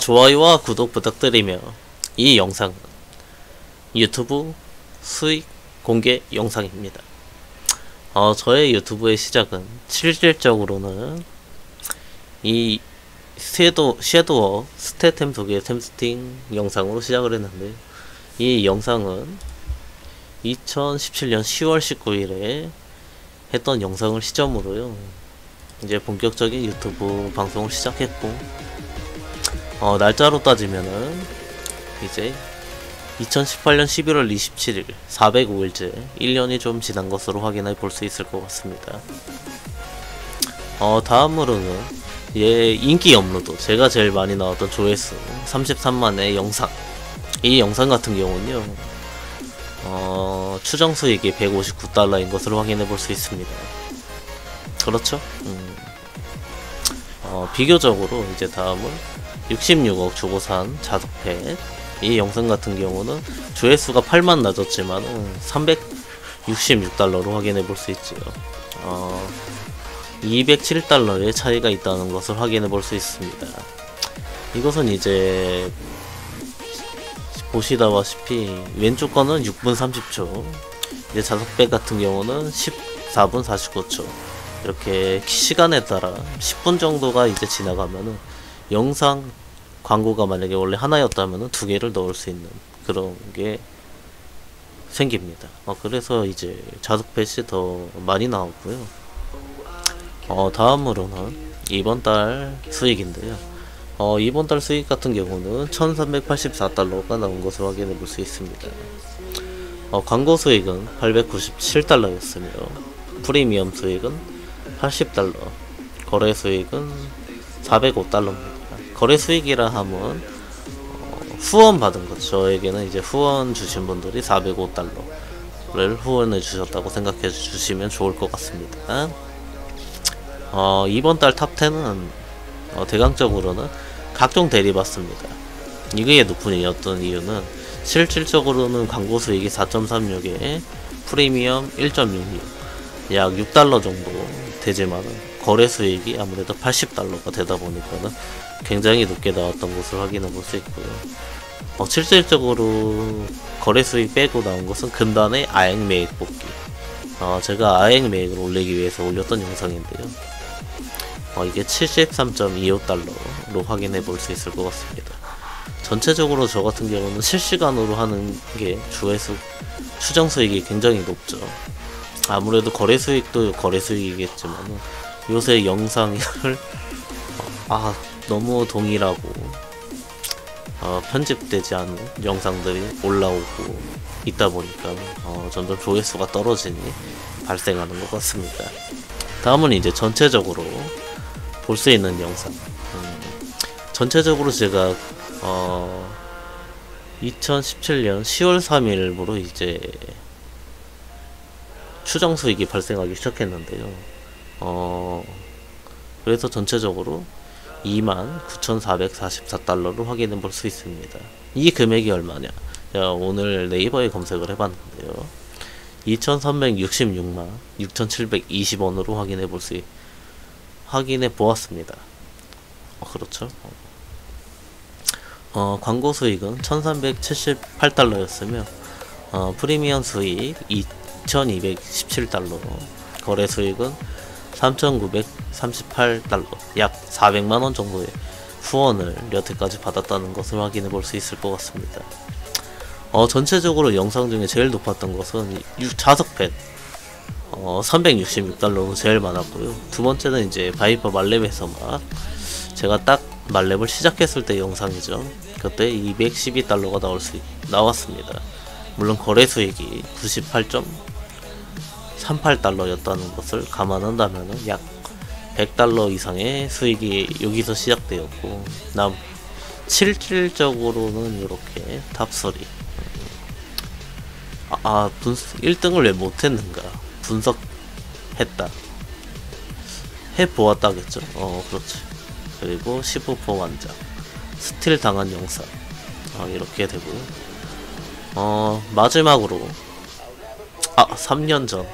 좋아요와 구독 부탁드리며 이 영상은 유튜브 수익 공개 영상입니다. 저의 유튜브의 시작은 실질적으로는 이 섀도어 스태템 소개 템스팅 영상으로 시작을 했는데, 이 영상은 2017년 10월 19일에 했던 영상을 시점으로요, 이제 본격적인 유튜브 방송을 시작했고, 날짜로 따지면은 이제 2018년 11월 27일 405일째 1년이 좀 지난 것으로 확인해 볼 수 있을 것 같습니다. 다음으로는 인기 업로드, 제가 제일 많이 나왔던 조회수 33만의 영상, 이 영상 같은 경우는요, 추정 수익이 159달러인 것으로 확인해 볼 수 있습니다. 그렇죠? 비교적으로 이제 다음은 66억 주고 산 자석펫, 이 영상 같은 경우는 조회수가 8만 낮았지만 366달러로 확인해 볼 수 있지요. 207달러의 차이가 있다는 것을 확인해 볼 수 있습니다. 이것은 이제 보시다시피 왼쪽 거는 6분 30초, 이제 자석백 같은 경우는 14분 49초, 이렇게 시간에 따라 10분 정도가 이제 지나가면은 영상 광고가 만약에 원래 하나였다면은 두 개를 넣을 수 있는 그런 게 생깁니다. 그래서 이제 자석펫이 더 많이 나왔고요. 다음으로는 이번 달 수익인데요. 이번 달 수익 같은 경우는 1384달러가 나온 것을 확인해 볼 수 있습니다. 광고 수익은 897달러 였으며 프리미엄 수익은 80달러, 거래 수익은 405달러입니다 거래 수익이라 하면 후원 받은 것, 저에게는 이제 후원 주신 분들이 405달러를 후원해 주셨다고 생각해 주시면 좋을 것 같습니다. 이번 달 탑10은 대강적으로는 각종 대리받습니다. 이게 높은 이유였던 이유는 실질적으로는 광고 수익이 4.36에 프리미엄 1.66, 약 6달러 정도 되지만 거래 수익이 아무래도 80달러가 되다 보니까는 굉장히 높게 나왔던 것을 확인해 볼 수 있고요. 실질적으로 거래 수익 빼고 나온 것은 금단의 아행 매입 뽑기, 제가 아행 매입을 올리기 위해서 올렸던 영상인데요. 이게 73.25달러로 확인해 볼 수 있을 것 같습니다. 전체적으로 저 같은 경우는 실시간으로 하는 게 조회수 추정 수익이 굉장히 높죠. 아무래도 거래 수익도 거래 수익이겠지만 요새 영상을 너무 동일하고 편집되지 않은 영상들이 올라오고 있다 보니까 점점 조회수가 떨어지니 발생하는 것 같습니다. 다음은 이제 전체적으로 볼 수 있는 영상. 전체적으로 제가 2017년 10월 3일부로 이제 추정 수익이 발생하기 시작했는데요. 그래서 전체적으로 29,444달러로 확인해 볼 수 있습니다. 이 금액이 얼마냐? 오늘 네이버에 검색을 해봤는데요. 2,366만 6,720원으로 확인해 보았습니다. 그렇죠. 광고 수익은 1,378달러 였으며 프리미엄 수익 2,217달러, 거래 수익은 3,938달러, 약 400만원 정도의 후원을 여태까지 받았다는 것을 확인해 볼 수 있을 것 같습니다. 전체적으로 영상 중에 제일 높았던 것은 자석펫, 366달러로 제일 많았고요. 두 번째는 이제 바이퍼 말렙에서 막 제가 딱 말렙을 시작했을 때 영상이죠. 그때 212달러가 나왔습니다. 물론 거래 수익이 98.38달러 였다는 것을 감안한다면 약 100달러 이상의 수익이 여기서 시작되었고, 실질적으로는 이렇게 탑3. 분석 1등을 왜 못했는가, 분석했다, 해보았다겠죠. 그렇지. 그리고 15% 완장, 스틸 당한 영상, 이렇게 되고요. 마지막으로 3년 전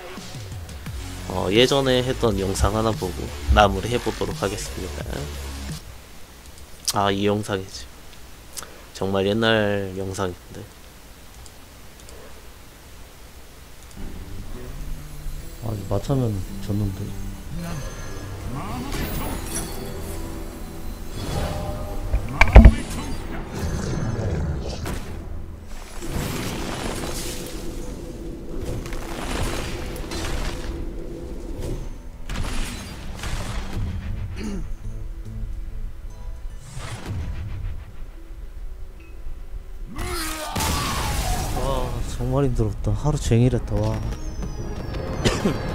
예전에 했던 영상 하나 보고 마무리 해보도록 하겠습니다. 아, 이 영상이지. 정말 옛날 영상인데. 아, 맞으면 졌는데. 정말 힘들었다. 하루 종일 했다. 와.